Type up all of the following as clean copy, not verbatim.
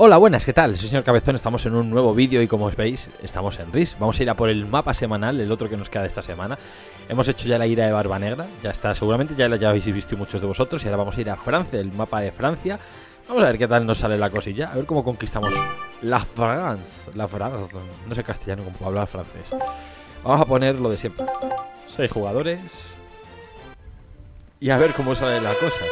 Hola, buenas, ¿qué tal? Soy señor Cabezón, estamos en un nuevo vídeo y como os veis, estamos en RISK. Vamos a ir a por el mapa semanal, el otro que nos queda de esta semana. Hemos hecho ya la ira de Barba Negra, ya está, seguramente ya habéis visto muchos de vosotros. Y ahora vamos a ir a Francia, el mapa de Francia. Vamos a ver qué tal nos sale la cosilla, a ver cómo conquistamos la France, no sé castellano cómo puedo hablar francés. Vamos a poner lo de siempre, 6 jugadores. Y a ver cómo sale la cosa.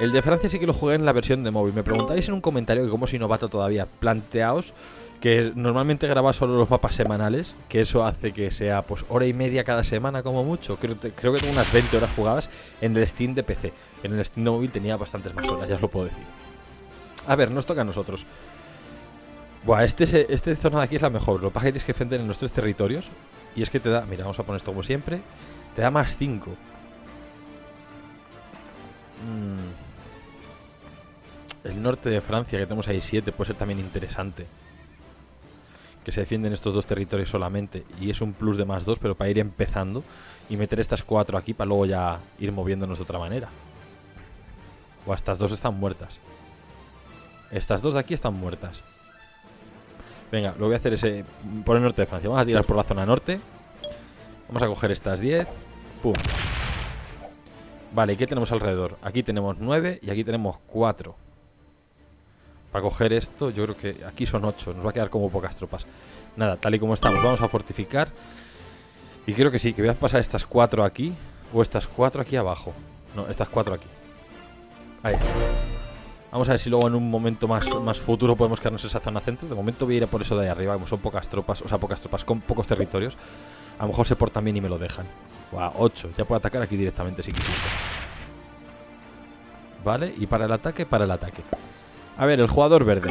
El de Francia sí que lo jugué en la versión de móvil. Me preguntáis en un comentario que como soy novato todavía, planteaos que normalmente graba solo los mapas semanales, que eso hace que sea pues hora y media cada semana como mucho. Creo que tengo unas 20 horas jugadas en el Steam de PC. En el Steam de móvil tenía bastantes más horas, ya os lo puedo decir. A ver, nos toca a nosotros. Buah, esta zona de aquí es la mejor. Lo que pasa es que tienes que enfrentar en los 3 territorios. Y es que te da, mira, vamos a poner esto como siempre. Te da más 5. El norte de Francia, que tenemos ahí 7, puede ser también interesante. Que se defienden estos 2 territorios solamente. Y es un plus de más 2, pero para ir empezando y meter estas 4 aquí para luego ya ir moviéndonos de otra manera. O estas 2 están muertas. Estas 2 de aquí están muertas. Venga, lo que voy a hacer es por el norte de Francia. Vamos a tirar por la zona norte. Vamos a coger estas 10. Pum. Vale, ¿y qué tenemos alrededor? Aquí tenemos 9 y aquí tenemos 4. Para coger esto, yo creo que aquí son 8. Nos va a quedar como pocas tropas. Nada, tal y como estamos, vamos a fortificar. Y creo que sí, que voy a pasar estas 4 aquí. O estas 4 aquí abajo. No, estas 4 aquí. Ahí está. Vamos a ver si luego en un momento más futuro podemos quedarnos en esa zona centro. De momento voy a ir a por eso de ahí arriba, como son pocas tropas. O sea, pocas tropas, con pocos territorios. A lo mejor se portan bien y me lo dejan. Buah, 8, ya puedo atacar aquí directamente si quisiera. Vale, y para el ataque. A ver, el jugador verde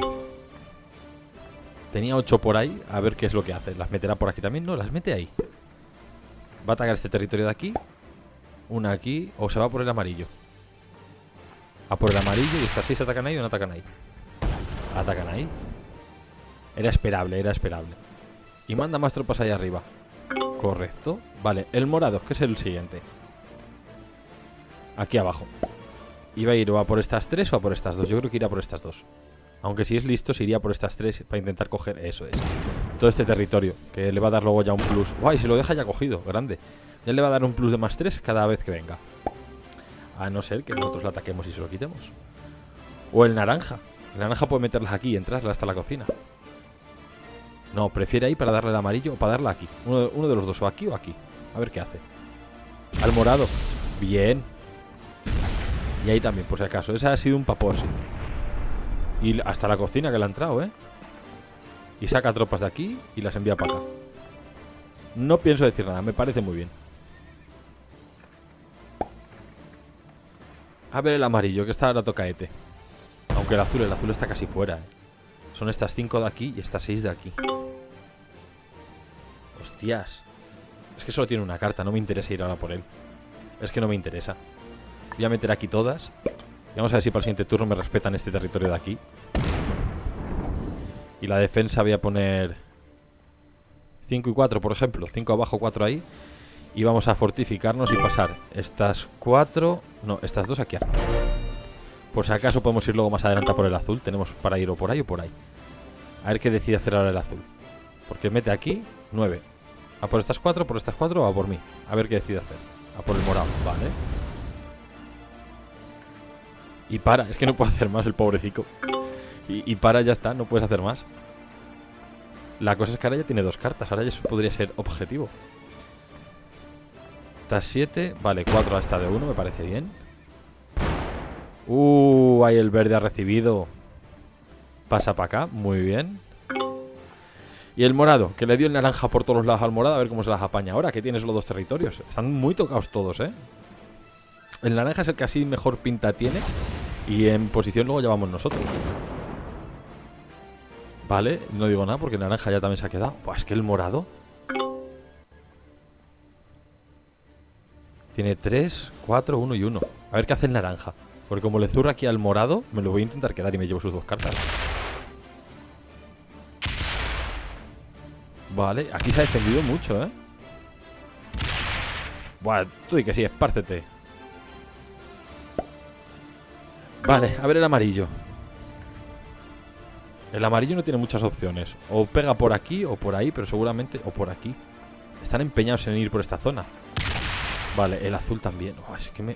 tenía 8 por ahí. A ver qué es lo que hace. ¿Las meterá por aquí también? No, las mete ahí. Va a atacar este territorio de aquí. Una aquí. O se va por el amarillo. A por el amarillo. Y estas 6 atacan ahí o no atacan ahí. Atacan ahí. Era esperable. Y manda más tropas ahí arriba. Correcto. Vale, el morado, que es el siguiente. Aquí abajo. Iba a ir o a por estas 3 o a por estas 2. Yo creo que irá por estas 2. Aunque si es listo, se iría por estas 3 para intentar coger... Eso es. Todo este territorio, que le va a dar luego ya un plus. ¡Guay! Se lo deja ya cogido. Grande. Ya le va a dar un plus de más 3 cada vez que venga. A no ser que nosotros la ataquemos y se lo quitemos. O el naranja. El naranja puede meterlas aquí y entrarla hasta la cocina. No, prefiere ahí para darle el amarillo o para darla aquí. Uno de los dos, o aquí o aquí. A ver qué hace. Al morado. Bien. Y ahí también, por si acaso. Esa ha sido un paposi. Y hasta la cocina que le ha entrado, ¿eh? Y saca tropas de aquí y las envía para acá. No pienso decir nada, me parece muy bien. A ver el amarillo, que está ahora tocaete. Aunque el azul está casi fuera, ¿eh? Son estas 5 de aquí y estas 6 de aquí. Hostias. Es que solo tiene una carta, no me interesa ir ahora por él. Es que no me interesa. Voy a meter aquí todas. Y vamos a ver si para el siguiente turno me respetan este territorio de aquí. Y la defensa voy a poner 5 y 4, por ejemplo. 5 abajo, 4 ahí. Y vamos a fortificarnos y pasar estas 4... No, estas 2 aquí arriba. Por si acaso podemos ir luego más adelante por el azul. Tenemos para ir o por ahí o por ahí. A ver qué decide hacer ahora el azul. Porque mete aquí 9. A por estas 4, por estas 4 o a por mí. A ver qué decide hacer. A por el morado, vale. Y para, es que no puedo hacer más el pobrecito. Y para, ya está, no puedes hacer más. La cosa es que ahora ya tiene 2 cartas. Ahora ya eso podría ser objetivo. Estas 7, vale, 4 a esta de 1, me parece bien. Ahí el verde ha recibido. Pasa para acá, muy bien. Y el morado, que le dio el naranja por todos los lados al morado. A ver cómo se las apaña ahora, que tienes los 2 territorios. Están muy tocados todos, ¿eh? El naranja es el que así mejor pinta tiene. Y en posición luego ya vamos nosotros. Vale, no digo nada porque el naranja ya también se ha quedado. Pues es que el morado tiene 3, 4, 1 y 1. A ver qué hace el naranja. Porque como le zurra aquí al morado, me lo voy a intentar quedar y me llevo sus 2 cartas. Vale, aquí se ha defendido mucho, ¿eh? Buah, tú y que sí, espárcete. Vale, a ver el amarillo. El amarillo no tiene muchas opciones. O pega por aquí o por ahí, pero seguramente... O por aquí. Están empeñados en ir por esta zona. Vale, el azul también. Oh, es que me...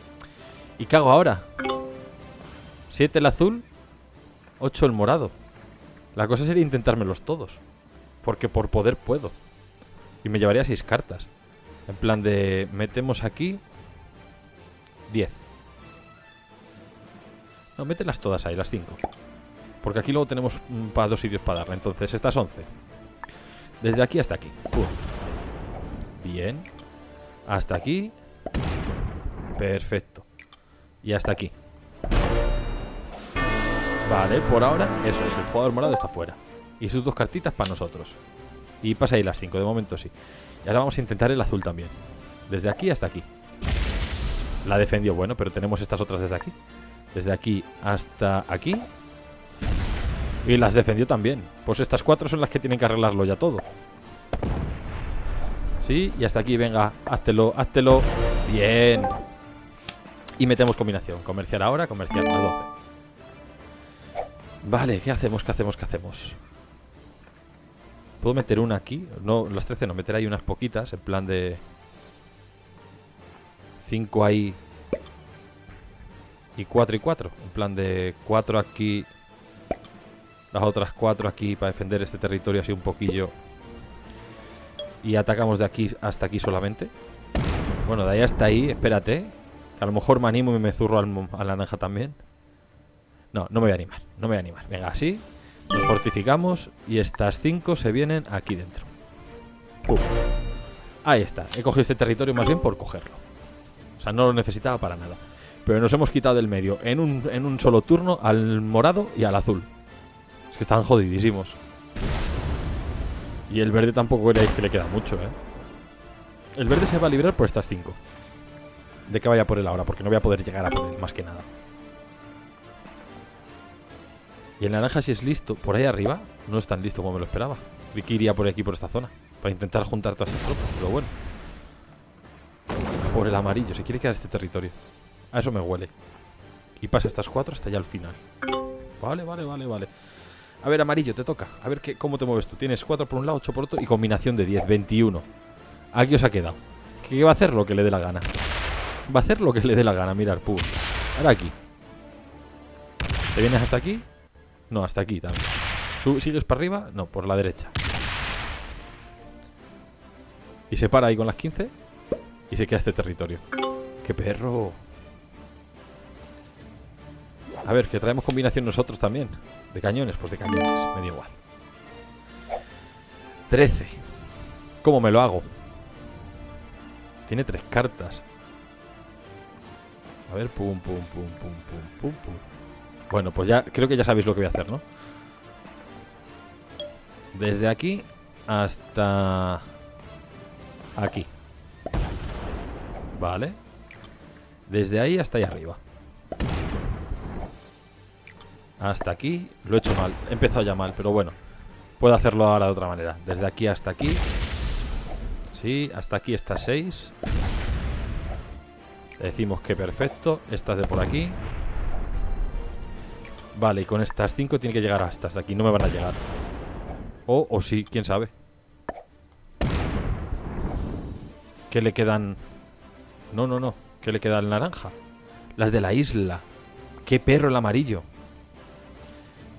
¿Y qué hago ahora? 7 el azul, 8 el morado. La cosa sería intentármelos todos, porque por poder puedo. Y me llevaría 6 cartas. En plan de... Metemos aquí 10. No, mételas todas ahí, las 5. Porque aquí luego tenemos para 2 sitios para darle. Entonces estas 11. Desde aquí hasta aquí. Bien. Hasta aquí. Perfecto. Y hasta aquí. Vale, por ahora, eso es. El jugador morado está fuera. Y sus 2 cartitas para nosotros. Y pasa ahí las 5, de momento sí. Y ahora vamos a intentar el azul también. Desde aquí hasta aquí. La defendió, bueno, pero tenemos estas otras desde aquí. Desde aquí hasta aquí. Y las defendió también. Pues estas 4 son las que tienen que arreglarlo ya todo. Sí, y hasta aquí, venga, háztelo, háztelo. Bien. Y metemos combinación. Comerciar ahora, comerciar a 12. Vale, ¿qué hacemos? ¿Qué hacemos? ¿Qué hacemos? ¿Puedo meter una aquí? No, las 13 no, meter ahí unas poquitas. En plan de... 5 ahí. Y 4 y 4. En plan de 4 aquí. Las otras 4 aquí para defender este territorio así un poquillo. Y atacamos de aquí hasta aquí solamente. Bueno, de ahí hasta ahí, espérate. A lo mejor me animo y me zurro a la naranja también. No, no me voy a animar, no me voy a animar. Venga, así, nos fortificamos. Y estas 5 se vienen aquí dentro. Uf. Ahí está, he cogido este territorio más bien por cogerlo. O sea, no lo necesitaba para nada. Pero nos hemos quitado del medio en un solo turno al morado y al azul. Es que están jodidísimos. Y el verde tampoco veréis que le queda mucho, ¿eh? El verde se va a librar por estas 5. De que vaya por él ahora, porque no voy a poder llegar a por él, más que nada. Y el naranja, si es listo, por ahí arriba, no es tan listo como me lo esperaba. Creí que iría por aquí, por esta zona, para intentar juntar todas estas tropas, pero bueno. Por el amarillo, se quiere quedar este territorio. A eso me huele. Y pasa estas 4 hasta allá al final. Vale, vale, vale, vale. A ver, amarillo, te toca. A ver cómo te mueves tú. Tienes 4 por un lado, 8 por otro y combinación de 10, 21. Aquí os ha quedado. Que va a hacer lo que le dé la gana. Va a hacer lo que le dé la gana, mirar, pum. Ahora aquí. ¿Te vienes hasta aquí? No, hasta aquí también. ¿Sigues para arriba? No, por la derecha. Y se para ahí con las 15. Y se queda este territorio. ¡Qué perro! A ver, que traemos combinación nosotros también. ¿De cañones? Pues de cañones, me da igual. 13. ¿Cómo me lo hago? Tiene 3 cartas. A ver, pum, pum, pum, pum, pum, pum, pum. Bueno, pues ya, creo que ya sabéis lo que voy a hacer, ¿no? Desde aquí hasta aquí. Vale. Desde ahí hasta ahí arriba. Hasta aquí. Lo he hecho mal, he empezado ya mal, pero bueno. Puedo hacerlo ahora de otra manera. Desde aquí hasta aquí. Sí, hasta aquí estas 6. Decimos que perfecto. Estas de por aquí. Vale, y con estas 5 tiene que llegar hasta aquí. No me van a llegar. O sí, quién sabe. ¿Qué le quedan? No, no, no. ¿Qué le queda al naranja? Las de la isla. ¡Qué perro el amarillo!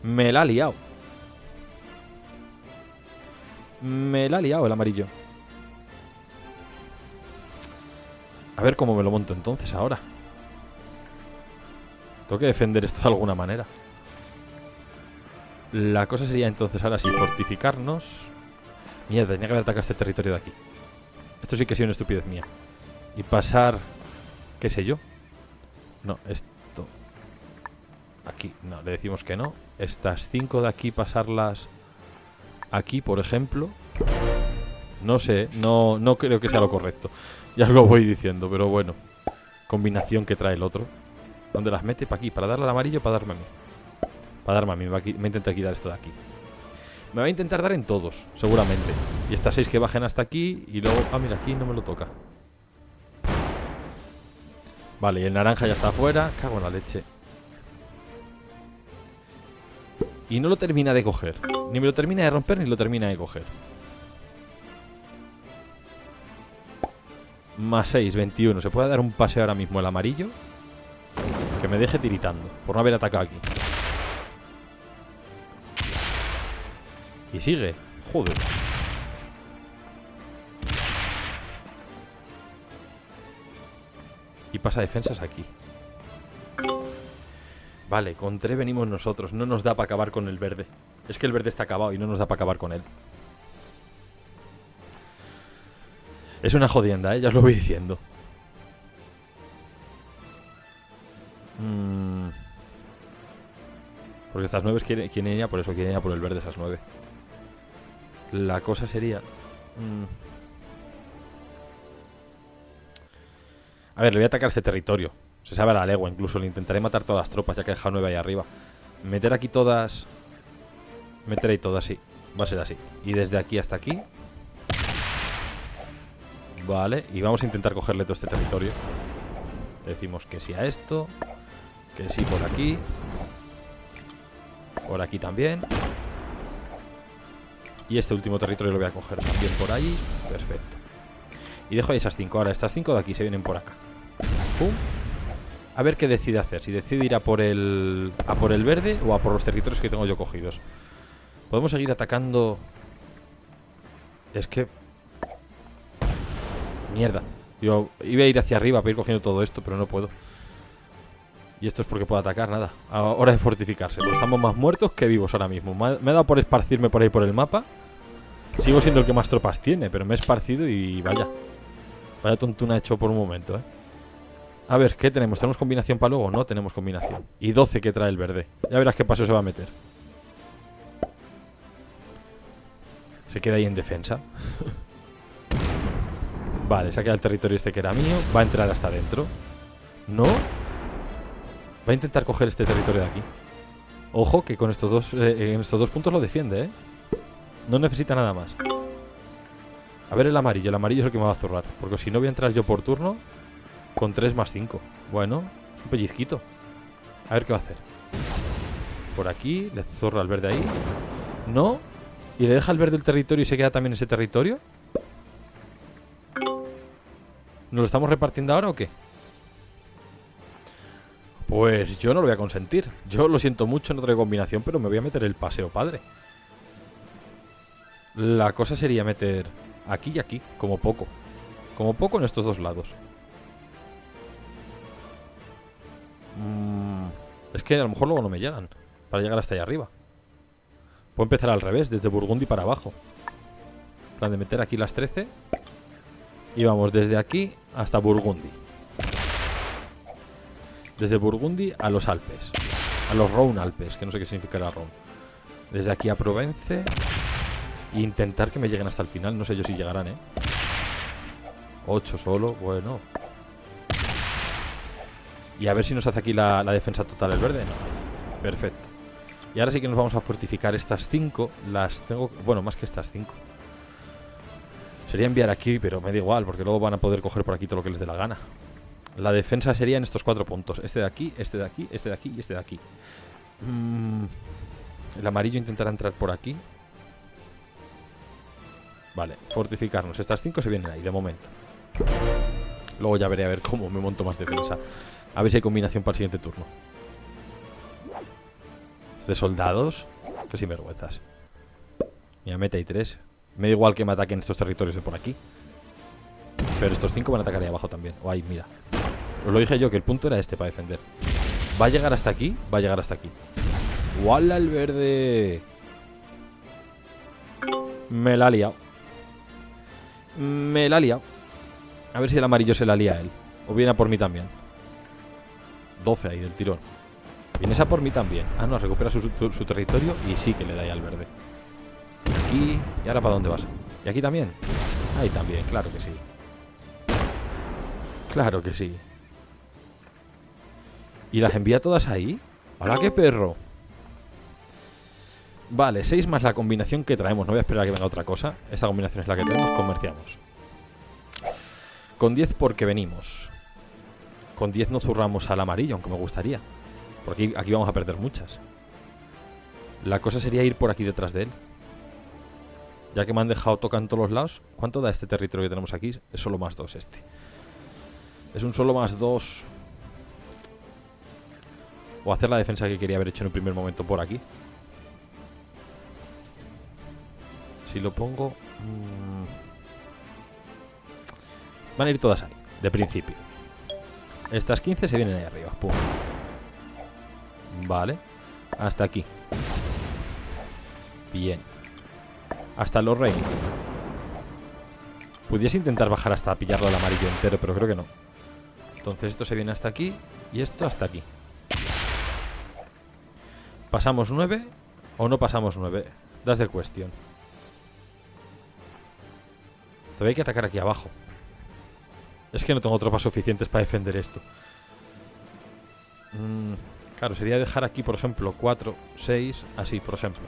Me la ha liado. Me la ha liado el amarillo. A ver cómo me lo monto entonces ahora. Tengo que defender esto de alguna manera. La cosa sería entonces ahora sí, fortificarnos. Mierda, tenía que haber atacado este territorio de aquí. Esto sí que ha sido una estupidez mía. Y pasar... ¿Qué sé yo? No, esto... Aquí, no, le decimos que no. Estas 5 de aquí, pasarlas... Aquí, por ejemplo. No sé, no creo que sea lo correcto. Ya lo voy diciendo, pero bueno. Combinación que trae el otro. ¿Dónde las mete? Para aquí, para darle al amarillo, para darme a mí. Para darme a mí, me intenta quitar esto de aquí. Me va a intentar dar en todos, seguramente. Y estas 6 que bajen hasta aquí. Y luego, ah, mira, aquí no me lo toca. Vale, y el naranja ya está afuera. Cago en la leche. Y no lo termina de coger. Ni me lo termina de romper, ni lo termina de coger. Más 6, 21. ¿Se puede dar un pase ahora mismo el amarillo? Que me deje tiritando por no haber atacado aquí. Y sigue. Joder. Y pasa defensas aquí. Vale, con 3 venimos nosotros. No nos da para acabar con el verde. Es que el verde está acabado y no nos da para acabar con él. Es una jodienda, ya os lo voy diciendo. Porque estas 9 quieren ir ya por eso, quieren ir ya por el verde esas 9. La cosa sería... A ver, le voy a atacar este territorio. Se sabe a la legua incluso. Le intentaré matar todas las tropas ya que he dejado 9 ahí arriba. Meter aquí todas... Meter ahí todas, sí. Va a ser así. Y desde aquí hasta aquí. Vale, y vamos a intentar cogerle todo este territorio. Le decimos que sí a esto. Que sí por aquí. Por aquí también. Y este último territorio lo voy a coger también por ahí. Perfecto. Y dejo ahí esas 5. Ahora estas 5 de aquí se vienen por acá. Pum. A ver qué decide hacer. Si decide ir a por el verde o a por los territorios que tengo yo cogidos. Podemos seguir atacando. Es que... Mierda. Yo iba a ir hacia arriba para ir cogiendo todo esto, pero no puedo. Y esto es porque puedo atacar, nada. Ahora es fortificarse, pues estamos más muertos que vivos ahora mismo. Me ha dado por esparcirme por ahí por el mapa. Sigo siendo el que más tropas tiene, pero me he esparcido y vaya. Vaya tontuna he hecho por un momento, A ver, ¿qué tenemos? ¿Tenemos combinación para luego? No tenemos combinación. Y 12 que trae el verde. Ya verás qué paso se va a meter. Se queda ahí en defensa. Vale, se ha quedado el territorio este que era mío. Va a entrar hasta adentro. No. Va a intentar coger este territorio de aquí. Ojo que con estos dos en estos dos puntos lo defiende, No necesita nada más. A ver el amarillo. El amarillo es el que me va a zurrar. Porque si no voy a entrar yo por turno con 3 más 5. Bueno, es un pellizquito. A ver qué va a hacer. Por aquí, le zurra al verde ahí. No. Y le deja al verde el territorio y se queda también ese territorio. ¿Nos lo estamos repartiendo ahora o qué? Pues yo no lo voy a consentir. Yo lo siento mucho, no traigo combinación, pero me voy a meter el paseo padre. La cosa sería meter aquí y aquí, como poco. Como poco en estos dos lados. Es que a lo mejor luego no me llegan para llegar hasta allá arriba. Puedo empezar al revés, desde Burgundy para abajo. Plan de meter aquí las 13. Y vamos desde aquí hasta Burgundy. Desde Burgundy a los Alpes. A los Rhône Alpes, que no sé qué significará Rhône. Desde aquí a Provence. E intentar que me lleguen hasta el final. No sé yo si llegarán, 8 solo, bueno. Y a ver si nos hace aquí la defensa total el verde. No. Perfecto. Y ahora sí que nos vamos a fortificar estas 5. Las tengo... Bueno, más que estas 5. Sería enviar aquí, pero me da igual, porque luego van a poder coger por aquí todo lo que les dé la gana. La defensa sería en estos 4 puntos. Este de aquí, este de aquí, este de aquí y este de aquí. El amarillo intentará entrar por aquí. Vale, fortificarnos. Estas 5 se vienen ahí, de momento. Luego ya veré a ver cómo me monto más defensa. A ver si hay combinación para el siguiente turno. De soldados. Que sinvergüenzas. Mira, mete ahí 3. Me da igual que me ataquen estos territorios de por aquí. Pero estos 5 van a atacar ahí abajo también. O ahí, mira. Os lo dije yo, que el punto era este para defender. Va a llegar hasta aquí, va a llegar hasta aquí. ¡Wala el verde! Me la ha liado. Me la ha liado. A ver si el amarillo se la lía a él. O viene a por mí también. 12 ahí del tirón. Vienes a por mí también. Ah, no, recupera su territorio y sí que le da ahí al verde. Aquí. ¿Y ahora para dónde vas? ¿Y aquí también? Ahí también, claro que sí. Claro que sí. ¿Y las envía todas ahí? ¡Hala, qué perro! Vale, 6 más la combinación que traemos. No voy a esperar a que venga otra cosa. Esta combinación es la que traemos, comerciamos. Con 10 porque venimos. Con 10 no zurramos al amarillo, aunque me gustaría. Porque aquí vamos a perder muchas. La cosa sería ir por aquí detrás de él. Ya que me han dejado tocar en todos los lados. ¿Cuánto da este territorio que tenemos aquí? Es solo más 2 este. Es un solo más 2. O hacer la defensa que quería haber hecho en un primer momento por aquí. Si lo pongo... Van a ir todas ahí, de principio. Estas 15 se vienen ahí arriba. Pum. Vale. Hasta aquí. Bien. Hasta los reyes. Pudiese intentar bajar hasta pillarlo al amarillo entero, pero creo que no. Entonces esto se viene hasta aquí y esto hasta aquí. ¿Pasamos 9 o no pasamos 9? Das de cuestión. Todavía hay que atacar aquí abajo. Es que no tengo tropas suficientes para defender esto. Claro, sería dejar aquí, por ejemplo, 4, 6, así, por ejemplo.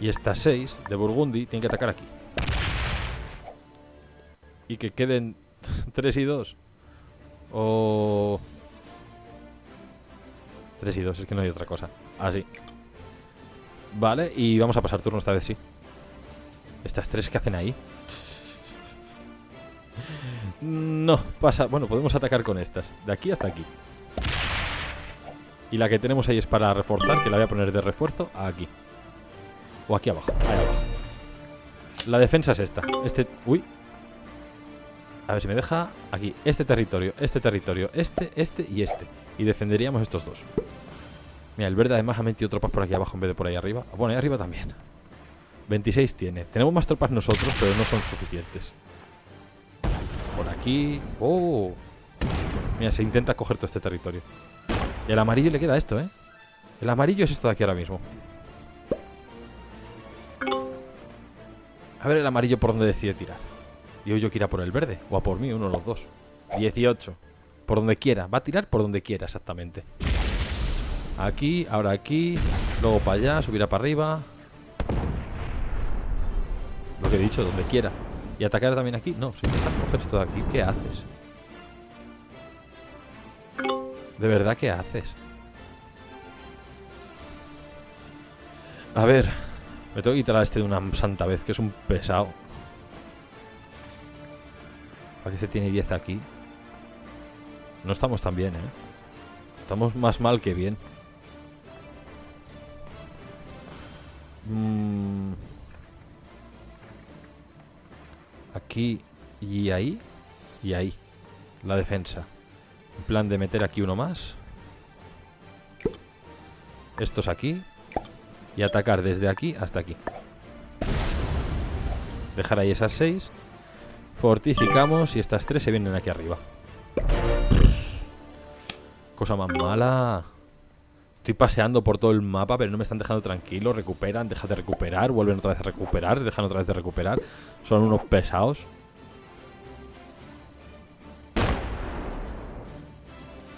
Y estas 6 de Burgundy tienen que atacar aquí. Y que queden 3 y 2. O... 3 y 2, es que no hay otra cosa. Así. Vale, y vamos a pasar turno esta vez, sí. Estas 3 que hacen ahí. No, pasa. Bueno, podemos atacar con estas. De aquí hasta aquí. Y la que tenemos ahí es para reforzar, que la voy a poner de refuerzo aquí. O aquí abajo, ahí abajo. La defensa es esta. Este... Uy. A ver si me deja aquí. Este territorio, este territorio, este, este y este. Y defenderíamos estos dos. Mira, el verde además ha metido tropas por aquí abajo en vez de por ahí arriba. Bueno, ahí arriba también. 26 tiene. Tenemos más tropas nosotros, pero no son suficientes. Por aquí... ¡Oh! Mira, se intenta coger todo este territorio. Y al amarillo le queda esto, ¿eh? El amarillo es esto de aquí ahora mismo. A ver el amarillo por dónde decide tirar. Digo yo que irá por el verde, o a por mí, uno de los dos. 18. Por donde quiera. Va a tirar por donde quiera, exactamente. Aquí, ahora aquí. Luego para allá, subirá para arriba. Lo que he dicho, donde quiera. ¿Y atacar también aquí? No, si intentas coger esto de aquí, ¿qué haces? ¿De verdad qué haces? A ver, me tengo que quitar a este de una santa vez, que es un pesado. ¿Para qué se tiene 10 aquí? No estamos tan bien, ¿eh? Estamos más mal que bien. Aquí y ahí. Y ahí. La defensa. En plan de meter aquí uno más. Estos aquí. Y atacar desde aquí hasta aquí. Dejar ahí esas 6. Fortificamos y estas 3 se vienen aquí arriba. Cosa más mala. Estoy paseando por todo el mapa, pero no me están dejando tranquilo. Recuperan, dejan de recuperar. Vuelven otra vez a recuperar, dejan otra vez de recuperar. Son unos pesados.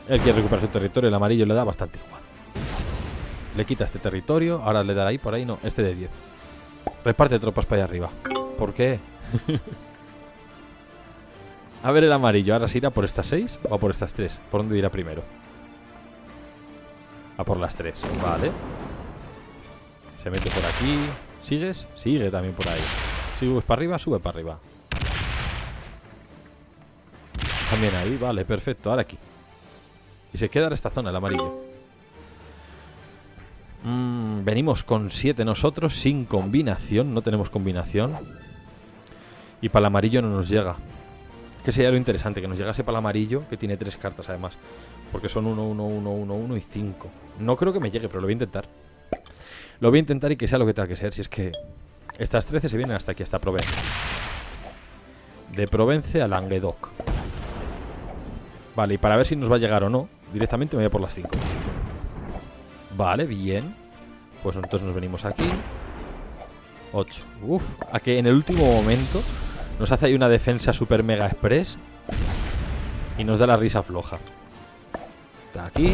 Él quiere recuperar su territorio, el amarillo le da bastante igual. Le quita este territorio, ahora le dará ahí, por ahí, no, este de 10. Reparte tropas para allá arriba. ¿Por qué? A ver el amarillo, ahora se irá por estas 6 o por estas 3. ¿Por dónde irá primero? A por las 3, vale. Se mete por aquí. ¿Sigues? Sigue también por ahí. Subes para arriba, sube para arriba. También ahí, vale, perfecto, ahora aquí. Y se queda esta zona, el amarillo. Venimos con 7 nosotros, sin combinación. No tenemos combinación. Y para el amarillo no nos llega. Es que sería lo interesante, que nos llegase para el amarillo, que tiene 3 cartas además. Porque son 1, 1, 1, 1, 1 y 5. No creo que me llegue, pero lo voy a intentar. Lo voy a intentar y que sea lo que tenga que ser. Si es que estas 13 se vienen hasta aquí, hasta Provence. De Provence a Languedoc. Vale, y para ver si nos va a llegar o no, directamente me voy a por las 5. Vale, bien. Pues entonces nos venimos aquí. 8. Uf, a que en el último momento nos hace ahí una defensa super mega express. Y nos da la risa floja. Está aquí.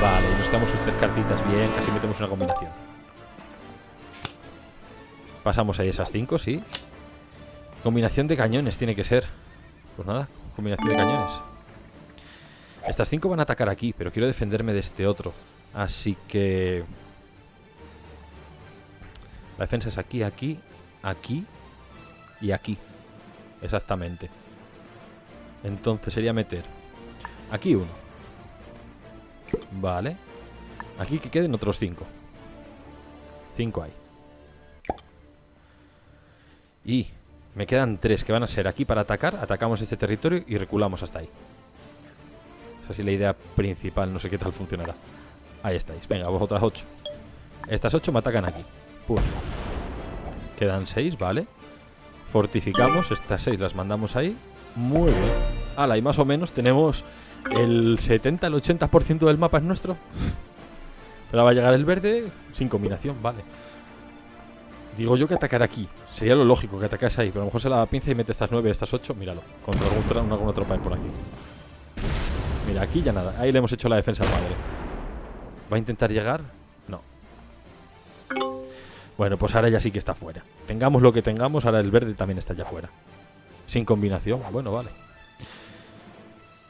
Vale, y nos quedamos sus 3 cartitas. Bien, casi metemos una combinación. Pasamos ahí esas 5, sí. Combinación de cañones tiene que ser. Pues nada, combinación de cañones. Estas 5 van a atacar aquí, pero quiero defenderme de este otro. Así que la defensa es aquí, aquí, aquí y aquí. Exactamente. Entonces sería meter aquí uno. Vale. Aquí que queden otros 5. 5 hay. Y me quedan 3 que van a ser aquí para atacar. Atacamos este territorio y reculamos hasta ahí. Esa es la idea principal. No sé qué tal funcionará. Ahí estáis. Venga, vosotras 8. Estas 8 me atacan aquí. Pum. Quedan 6, vale. Fortificamos. Estas 6 las mandamos ahí. Muy bien. Ala, y más o menos tenemos el 70, el 80% del mapa es nuestro. Ahora va a llegar el verde sin combinación, vale. Digo yo que atacar aquí. Sería lo lógico que atacase ahí. Pero a lo mejor se la pinza y mete estas 9, estas 8. Míralo. Contra alguna tropa por aquí. Mira, aquí ya nada. Ahí le hemos hecho la defensa al padre. ¿Va a intentar llegar? No. Bueno, pues ahora ya sí que está fuera. Tengamos lo que tengamos, ahora el verde también está ya fuera. Sin combinación. Bueno, vale.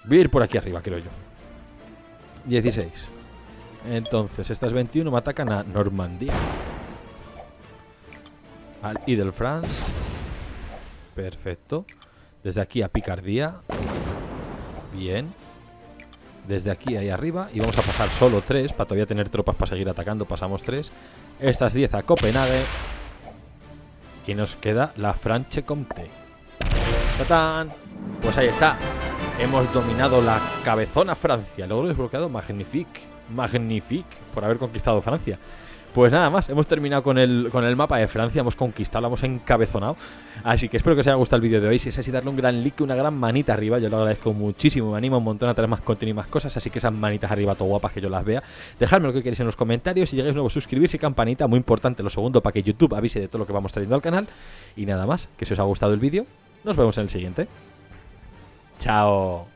Voy a ir por aquí arriba, creo yo. 16. Entonces, estas 21 me atacan a Normandía. Al Île-de-France. Perfecto. Desde aquí a Picardía. Bien. Desde aquí ahí arriba. Y vamos a pasar solo 3 para todavía tener tropas para seguir atacando. Pasamos 3. Estas 10 a Copenhague. Y nos queda la Franche-Comté. ¡Tatán! Pues ahí está. Hemos dominado la cabezona Francia. Logro desbloqueado Magnifique. Magnifique por haber conquistado Francia. Pues nada más, hemos terminado con el mapa de Francia, hemos conquistado, lo hemos encabezonado. Así que espero que os haya gustado el vídeo de hoy. Si es así, darle un gran like, una gran manita arriba. Yo lo agradezco muchísimo, me anima un montón a traer más contenido y más cosas. Así que esas manitas arriba, todo guapas, que yo las vea. Dejadme lo que queréis en los comentarios. Si llegáis nuevos, suscribirse y campanita, muy importante, lo segundo, para que YouTube avise de todo lo que vamos trayendo al canal. Y nada más, que si os ha gustado el vídeo, nos vemos en el siguiente. Chao.